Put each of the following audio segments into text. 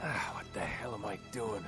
What the hell am I doing?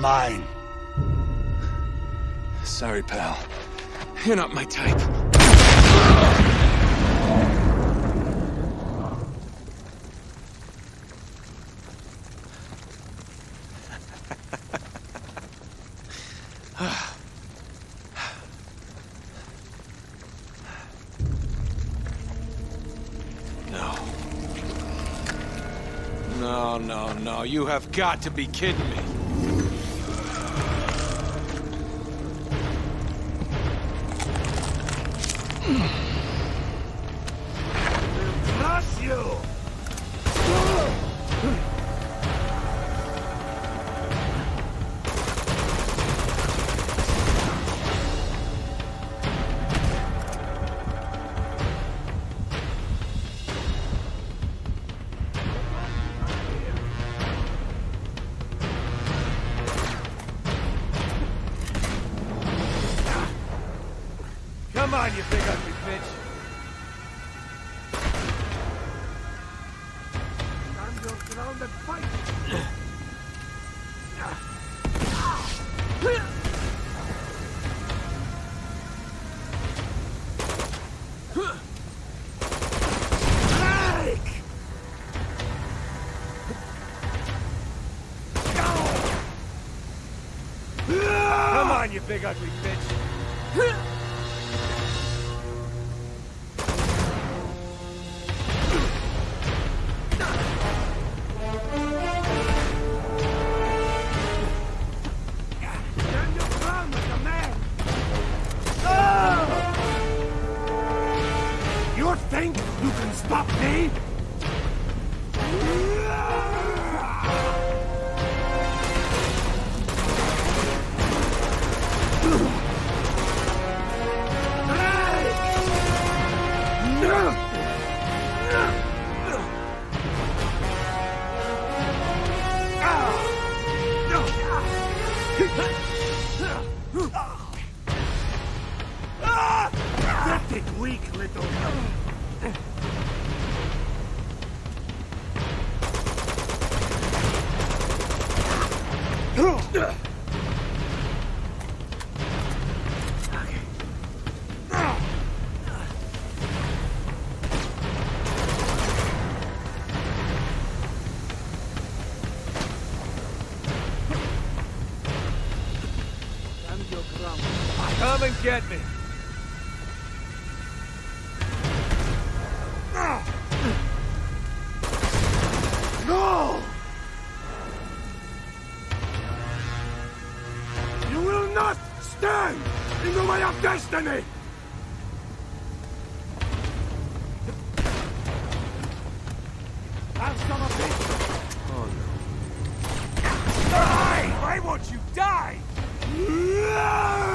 Mine. Sorry, pal. You're not my type. No. You have got to be kidding me. You big ugly bitch. You think you can stop me? Get me. No! You will not stand in the way of destiny! Have some of this! Oh no. Die! Why won't you die? No!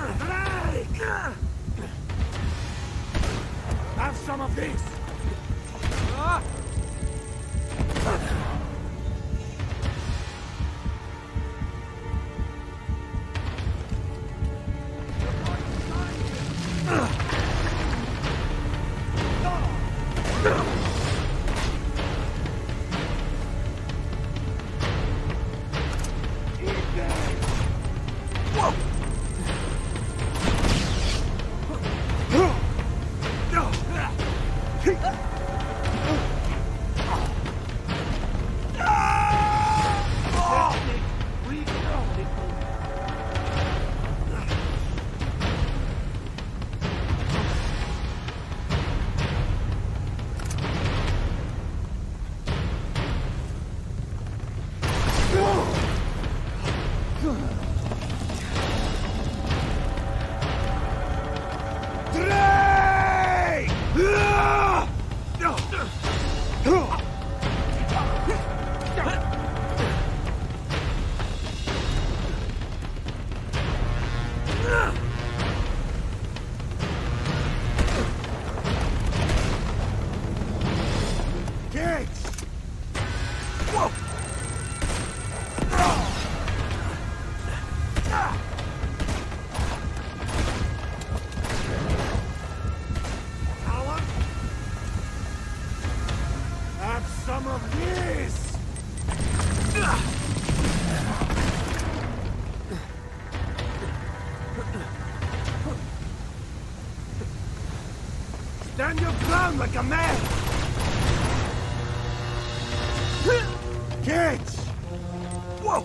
Drake! now. Peace. Stand your ground like a man! Catch! Whoa!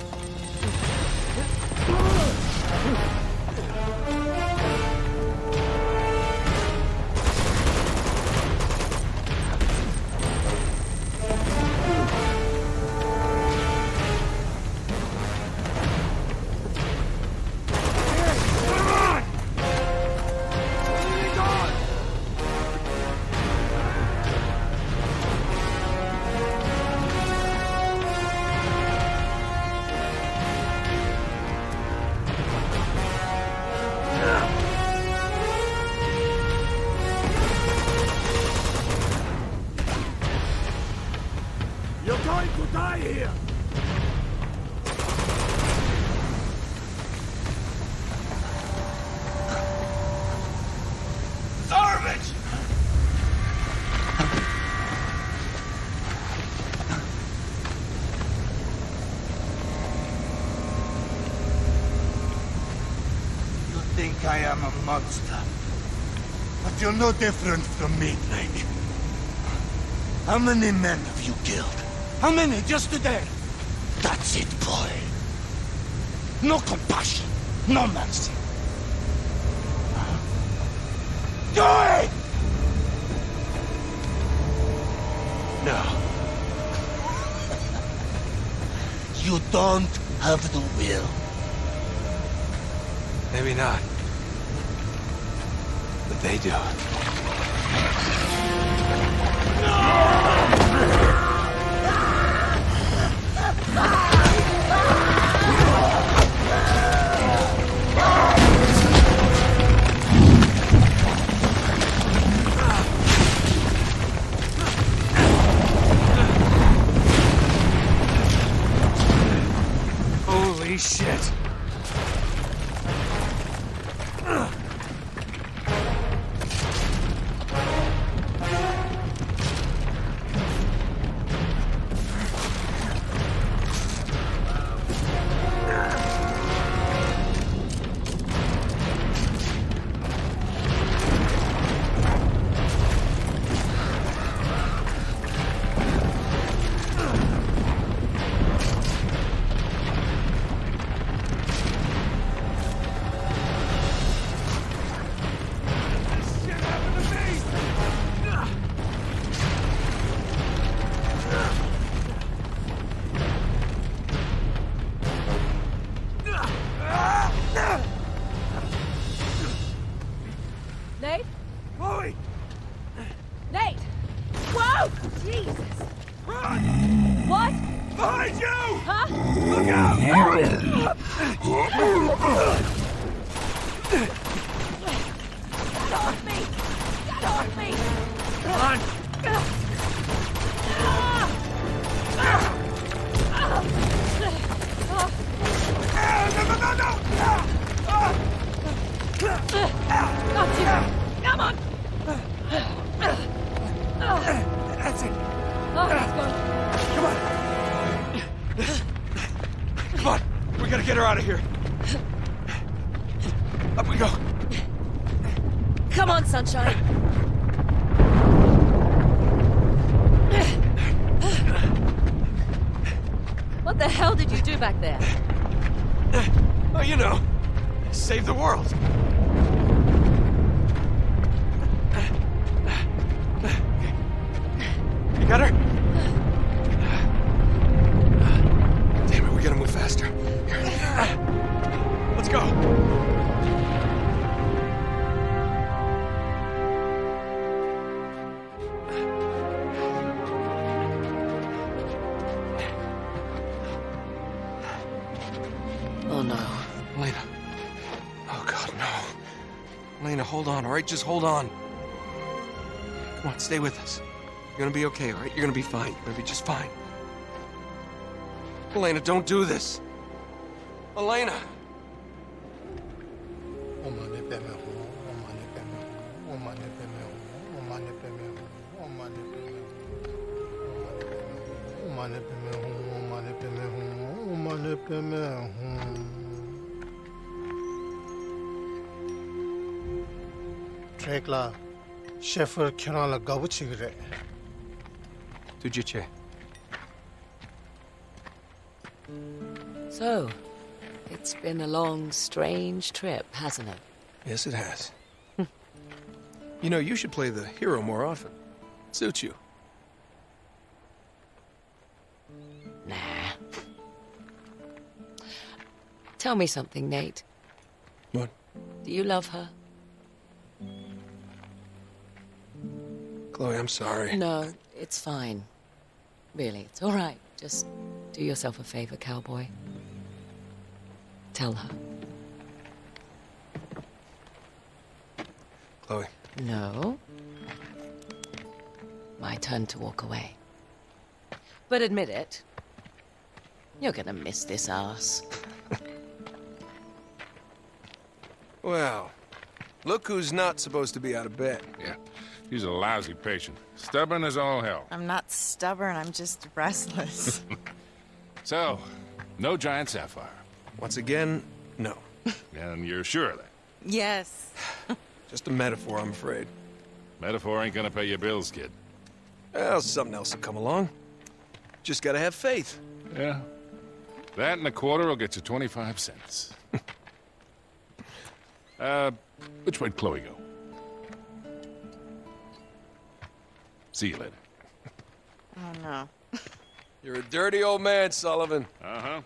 I am a monster, but you're no different from me, Drake. How many men have you killed? How many just today? That's it, boy. No compassion, no mercy. Do it! No. You don't have the will. Maybe not. They do. Holy shit. Get off me! Get off me! All right, just hold on. Come on, stay with us. You're gonna be okay, all right? You're gonna be fine. You're gonna be just fine. Elena, don't do this. Elena. Rekla, Sheffer Kiranla gabu chigre. Tujiche. So, it's been a long, strange trip, hasn't it? Yes, it has. You know, you should play the hero more often. It suits you. Nah. Tell me something, Nate. What? Do you love her? Chloe, I'm sorry. No, it's fine. Really, it's all right. Just do yourself a favor, cowboy. Tell her. Chloe. No. My turn to walk away. But admit it. You're gonna miss this ass. Well, look who's not supposed to be out of bed. Yeah. She's a lousy patient. Stubborn as all hell. I'm not stubborn, I'm just restless. So, no giant sapphire. Once again, no. And you're sure of that? Yes. Just a metaphor, I'm afraid. Metaphor ain't gonna pay your bills, kid. Well, something else will come along. Just gotta have faith. Yeah. That and a quarter will get you 25 cents. Which way'd Chloe go? See you later. Oh, no. You're a dirty old man, Sullivan. Uh-huh.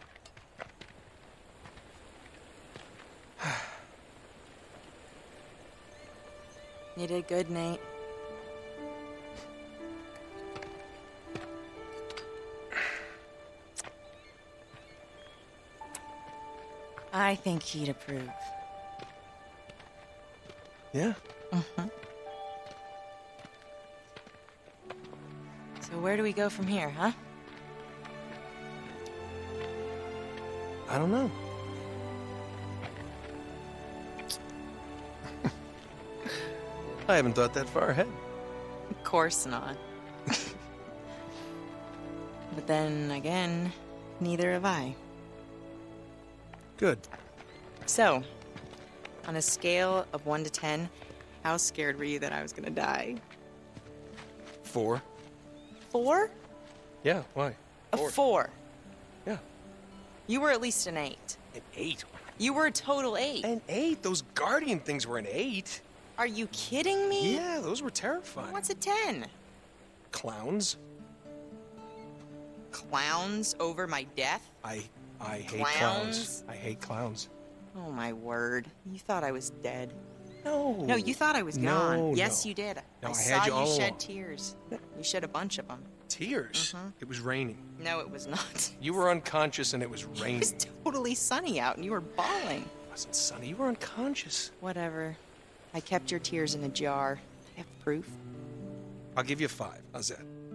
You did good, Nate. I think he'd approve. Yeah? Uh-huh. So where do we go from here, huh? I don't know. I haven't thought that far ahead. Of course not. But then again, neither have I. Good. So, on a scale of 1 to 10, how scared were you that I was gonna die? 4. 4? Yeah, why? A 4. 4? Yeah. You were at least an 8. An 8? You were a total 8. An 8? Those guardian things were an 8. Are you kidding me? Yeah, those were terrifying. What's a 10? Clowns. Clowns over my death? I hate clowns. I hate clowns. Oh, my word. You thought I was dead. No. No, you thought I was gone. No, yes, no. You did. No, I saw you all shed tears. You shed a bunch of them. Tears? Mm-hmm. It was raining. No, it was not. You were unconscious and it was raining. It was totally sunny out and you were bawling. It wasn't sunny. You were unconscious. Whatever. I kept your tears in a jar. I have proof. I'll give you 5. How's that?